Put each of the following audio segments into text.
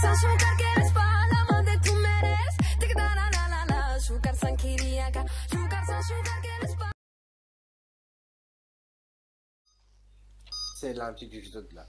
Sugar sugar que eres paloma de tu meres. Tic da la la la la. Sugar san kiriaka. Sugar sugar que eres paloma. Selamçı cücüdüler.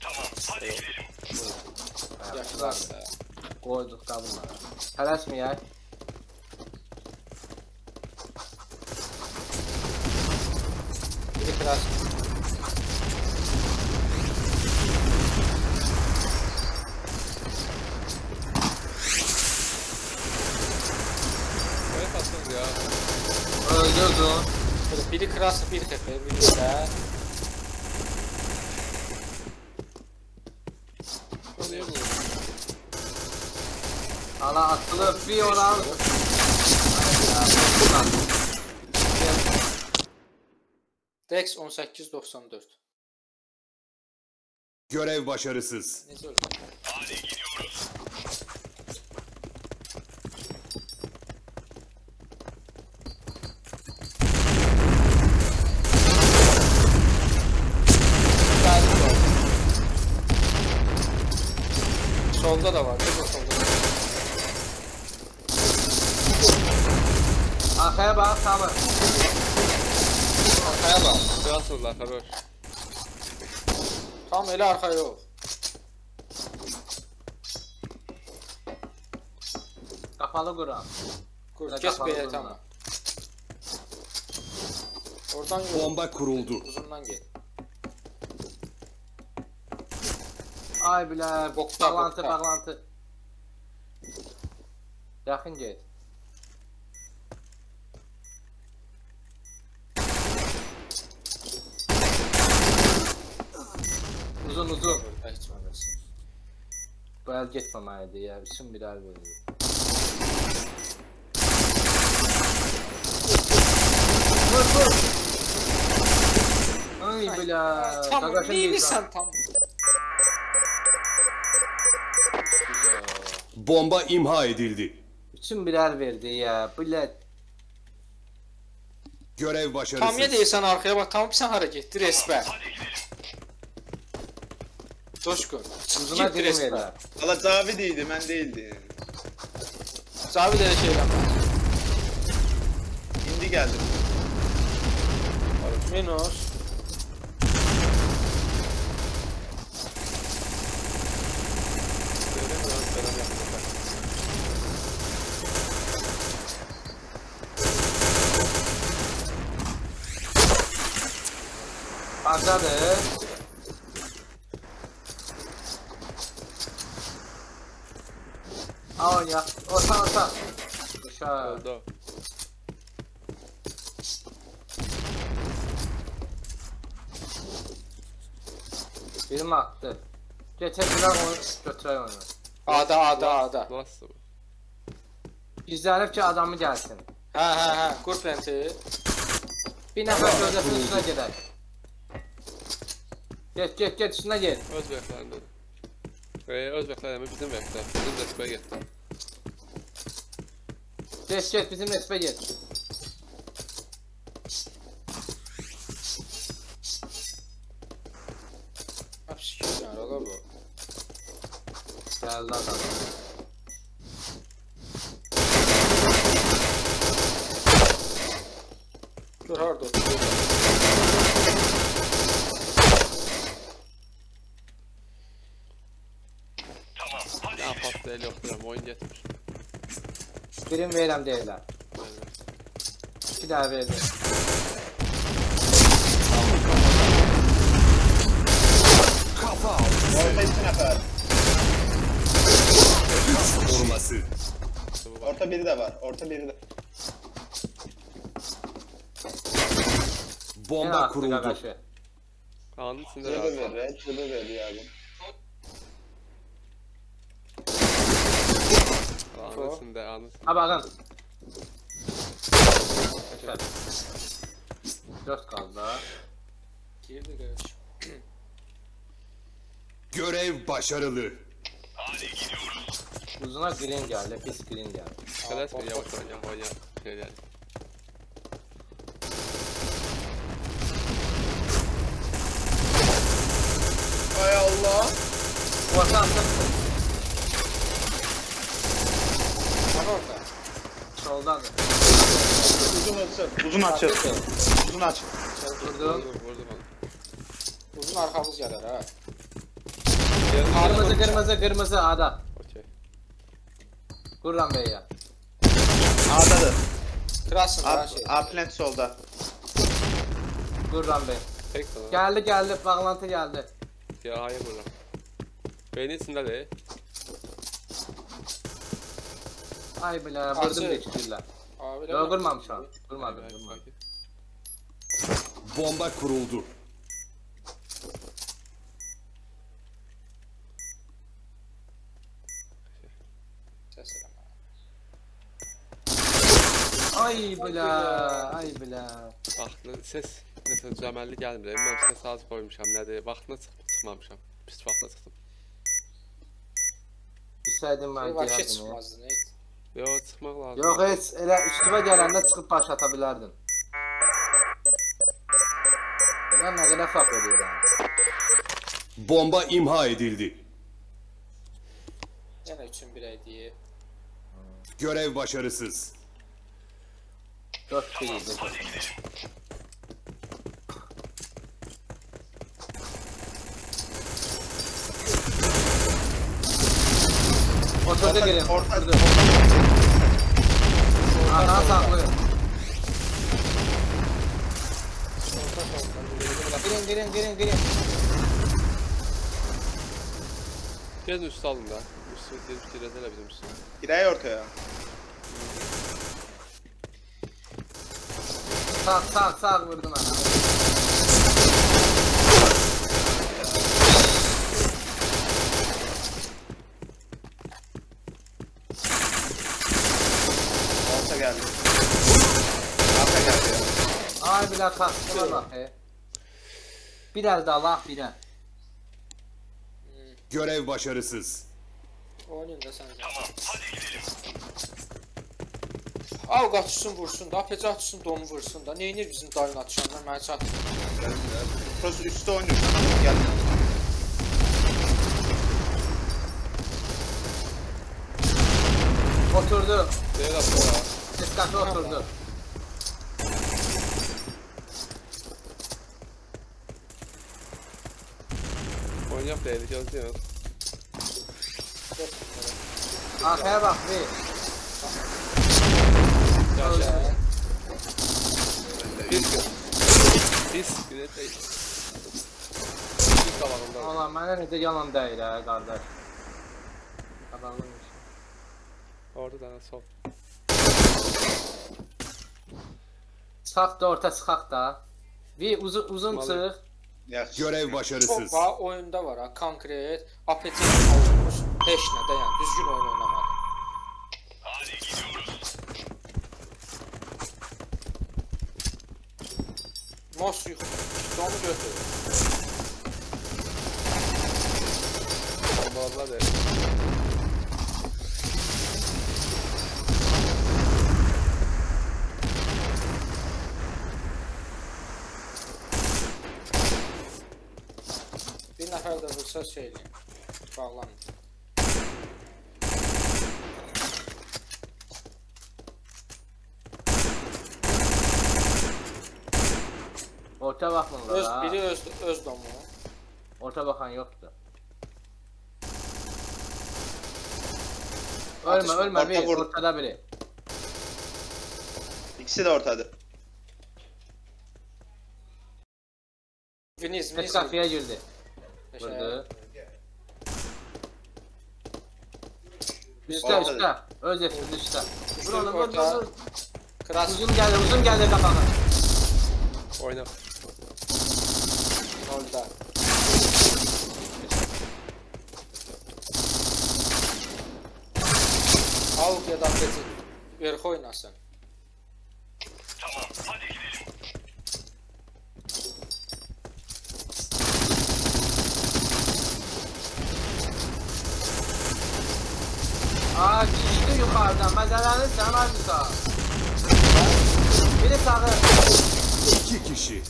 Tamam hadi gidelim. Yaşlar da. Koyduk da bunlara. Helas mı ya? Biri helas. Öldürdüm. Biri kraslı bir tepe, biri de. Oluyor mu? Ala atılıp bir oran. Dex 18.94. Görev başarısız. Hadi gidiyoruz. Solda da var. Çok solda. Arkaya bak, tamam. Arkaya bak. Biraz solda tabii. Tam eli arkaya yok. Kapalı kuram. Kes beye tamam. Oradan bomba kuruldu. Uzundan gel. Ay bile, bağlantı, bağlantı. Yaxın gel. Uzun uzun. Bu el getməməlidir ya, bütün bir el verir. Vur, vur. Ay bile. Tam neyini sen tam? Bomba imha edildi. Bütün birer verdi ya. Bilet. Görev başarısız. Tam ya değilsen arkaya bak. Tam sen hareketli resmen. Coşkun. Uzuna dilim resmen. Valla Zavide'ydi. Ben değildi. Zavide de şeyden var. İndi geldim. Minus. Azadı. Al ya. Osan osan. Dışarı. Oldu. Birim attı. Geçer bırak onu. Götüreyim onu. Ada. İzlenip ki adamı gelsin. Hə. Qur plantiyi. Bir nəfər gözləsin üstünə gedək. Get üstünə gel. Öz vəxtlərində. Öz vəxtlərində bizim vəxtlər. Bizim rəsbə getdim. Get bizim rəsbə get. Apşikirlər ola bu. Gəldi adam. Dur harda otur. Deli yoxdur, oyun getmir. Birini verirəm deyirlər. İki dəfə verdim. Kafa al. Orta iki nəfər. Vurması. Orta biri də var, orta biri də. Bomba kuruldu. Kanun içində razı. Cıbı verdi yəqin. Ha bakın. 4 kaldı. Görev başarılı. Hadi gidiyoruz. Uzuna green geldi, pis green geldi. Kalas bir yavaş oyna. Hay Allah. Orta attık. Bana orta. Soldan. Uzun atacak. Uzun atacak. Uzun atacak. Vurdum. Uzun arkamız gelir ha. Kırmızı kırmızı kırmızı A'da. Okey. Kurran Bey ya. A'dadır. Kırarsın A, şey. A plant solda. Kurran Bey. Peki, tamam. Geldi geldi bağlantı geldi. Ya hayır Kurran. Beynin içinde de. Ay bile vurdum geçtiler. Ya kurmam şu an. Kurma ben kurma. Bomba kuruldu. Ay bila, ay bila. Vaxtlı ses nəsə cəməlli gəlmir. Mən səs az qoymuşam. Nədir? Vaxtına çıxmamışam. Pis vaxtda çıxdım. Düşsəydim mən deyərdim. Çıxmazdı nə? Yox, çıxmaq lazım. Yox, heç elə üstümə gələndə çıxıb baş ata bilərdin. Bunlar nə qədər fərq edir? Bomba imha edildi. Yenə üçün bir hədiyyə. Görev başarısız. 4 kişi gidiyor. Ortada gelin. Ortada. Ana saklıyor. Girin girin girin girin. Gelin üstü alın da. Üstü girelim bizim üstü. Girey ortaya. Sağ vurdum ana. Orta geldi. Arka geldi. Ay bile kalktı bak he. Biraz daha laf bile. Görev başarısız. Oyunun da sen. Tamam hadi gidelim. Al kaçsın vursun da, apece atsın donu vursun da. Neynir bizim darın atışanlar? Məni çatır. Prosu üstte oynuyor. Gel. Oturdu. Değil atma ya. Dikkatli oturdu. Oynayak değil, gözlüyor. Arkaya bak bir. Ola mənə necə yalan deyil hə qardaş. Adamlıymış. Orada da sol. Çıxaq da orta çıxaq da. Vi uzun çıx. Görev başarısız. Opa oyunda var ha konkret. Apeti alınmış. Heç nə də yəni düzgün oyun oynamadı. Mos yuxu, donu götür. Allah'la verir. Bir nəfər də vursa şey eləyim. Bağlanın. Orta bakmıyorlar ha. Biri öz domu. Orta bakan yoktu. Ölme ölme orta bir vurdu. Ortada biri. İkisi de ortada. Tek kafaya girdi. Vurdu. Üstte. Öz efsiz üstte. Vur onu vur. Uzun geldi kafanı. Oyna. Orada. Al ya da peki. Ver oynasın. Tamam, hadi gidelim. Aa, düştü yukarıdan. Mazalanı sen almışsa. Biri sağı. İki kişi.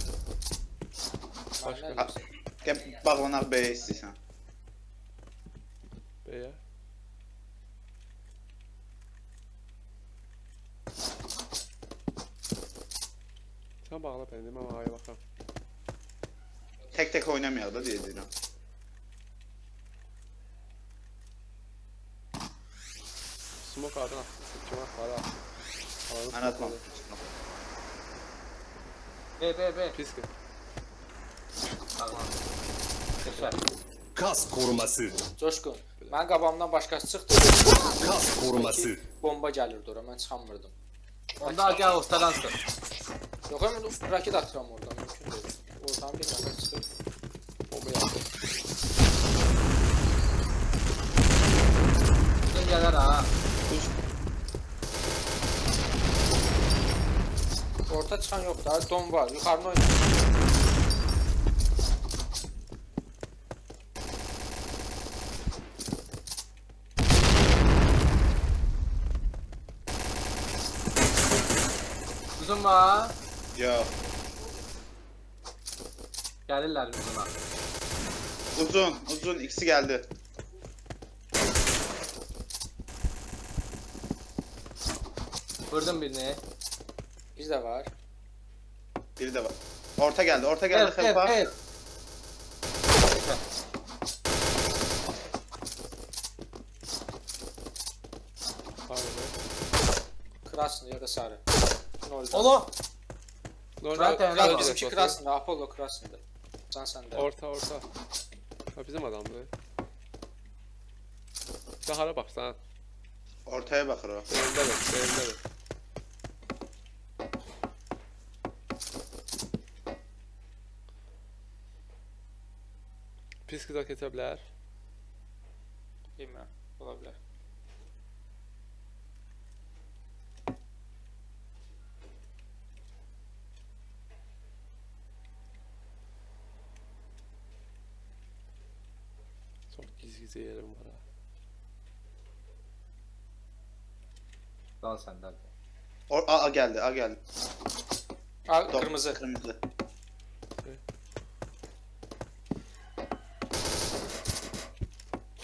Başka. Bağlanak B'ye istiyorsan. veya sen bağla benim ama aya bakalım. Tek tek oynamıyor da diye diyorum. Smoke adına sıkıma para. Anlatmam. B. Piske. Tamam. Keser. Kas koruması. Coşkun. Ben qabağımdan başqası çıxdı. Kas koruması. Bomba gəlirdi ora. Mən çıxamırdım. Onda gəl ortadan çıx. Yox, mən raket atıram oradan. Mümkün deyil. Oradan bir nəfər çıxır. Bomba yaxır. Gəl gələr ha. Orta çıxan yoxdur. Hadi don var. Yuxarını oynayın. Uzunma. Yox. Gəlirlər uzunma. Uzun. İkisi gəldi. Vurdum birini. Bir de var. Biri de var. Orta geldi. Help. Krasın ya da sarı. Olo! Zaten herhalde bizimki krasında, Apollo krasında. Can sende. Orta. Ha, bizim adamdı. Sen hara bak, sen. Ortaya bakır o. Elinde bak. Pis kıza kete bilər. Bilmem, ola bilər. Gizli yerim var ha. Lan senden. A geldi. A kırmızı.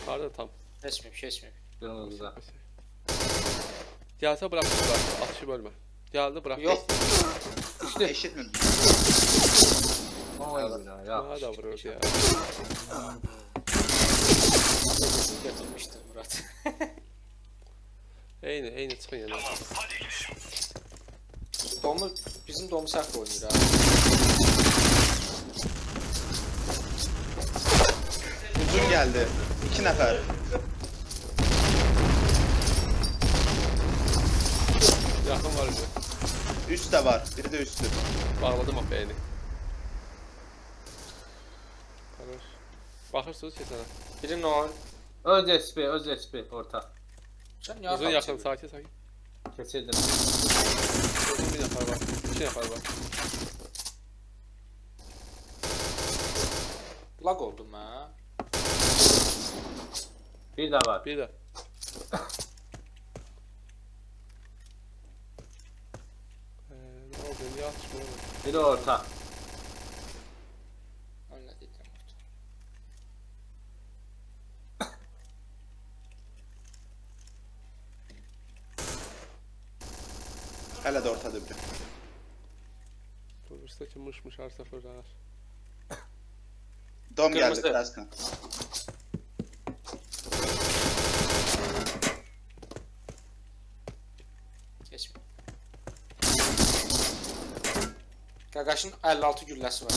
Harada tam. Kesmeyeyim. Kırmızı. Gelse bırak bak. Atışı bölme. Geldi bırak. Yok. İşte eşitmiyor. Vay ya. Ya da vuruyor ya. Götürmüştür Murat. Eyni çıxın yana. Bizim domu səhv oynuyor abi. Uzun geldi. 2 nəfər. Yaxın var idi. Üst də var. Biri də üstdür. Bağladım o beyni. Baxırsınız ki sənə. Biri non. Öz SP orta. Uzun yaxın, sakin. Keçirdim. Uzun bir nəfər var. Lag oldum ha. Bir də var. Biri orta. Hələ də ortadır biri. Durursa ki mış hər səfər ağır. Dom gəldi Krasna. Keçmə. Qaqaşın 56 gülləsi var.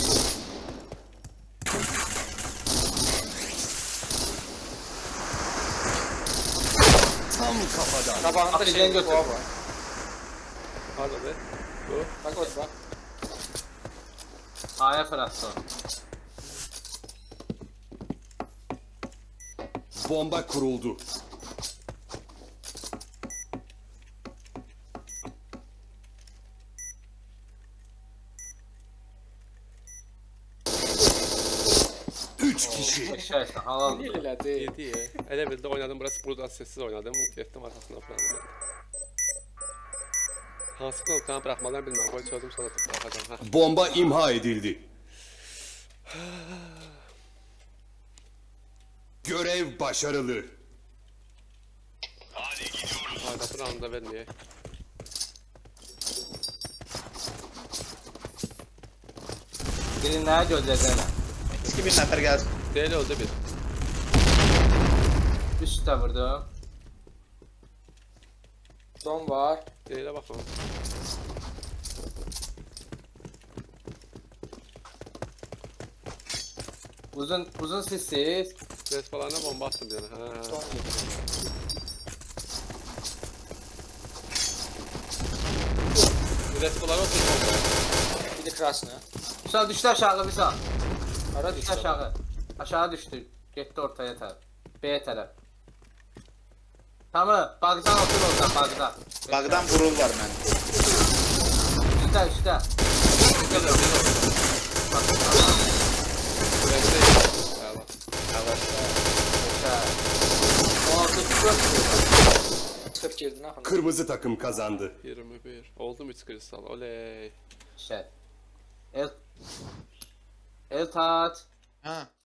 Tam kafadan. Qabağında şeyin qova var. Hadi be. Go. Bak. Aya fırlatsın. Bomba kuruldu. Üç kişi. Şaşırdı. Halal. Yedi. Ele bildi oynadım. Burası buradan sessiz oynadım. Yettim arkasından falan. Hansı klubdan bırakmadan bilmem. Koy çözüm sonra bakacağım. Bomba imha edildi. Görev başarılı. roundda vermeye. Biri nerede öldürdü? Eski bir nefer geldi. Deli oldu bir. Üstte vurdu. Don var. Deli'ye bakalım. Uzun sessiz. Ses falanına bomba attım yani. Ha. Respaları otur bomba. Bir de krasını. Misal düştü aşağı misal. Ara düştü aşağı. Aşağı düştü. Gitti ortaya taraf. B'ye taraf. Tamam. Bagdan otur oradan bagdan. Bagdan vurul var ben. Üstte. Kırmızı takım kazandı. 21. Oldu mu 3 kristal? Oley. Şey. El Tat. Ha.